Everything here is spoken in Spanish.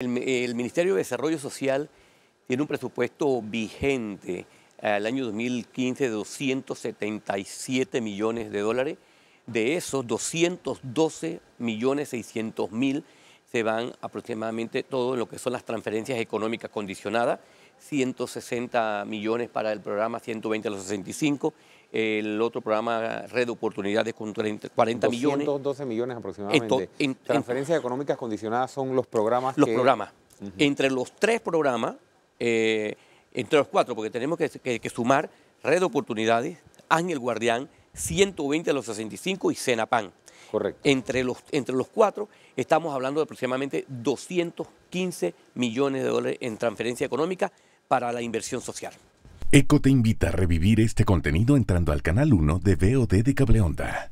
El Ministerio de Desarrollo Social tiene un presupuesto vigente al año 2015 de 277 millones de dólares. De esos, 212.600.000 se van aproximadamente todo en lo que son las transferencias económicas condicionadas, 160 millones para el programa 120 a los 65, el otro programa Red de Oportunidades con 40 millones. 212 millones aproximadamente. Transferencias económicas condicionadas son los programas. Los programas. Uh-huh. Entre los tres programas, entre los cuatro, porque tenemos que sumar Red de Oportunidades, Ángel Guardián, 120 a los 65 y CENAPAN. Correcto. Entre los cuatro estamos hablando de aproximadamente 215 millones de dólares en transferencia económica para la inversión social. ECO te invita a revivir este contenido entrando al canal 1 de VOD de Cable Onda.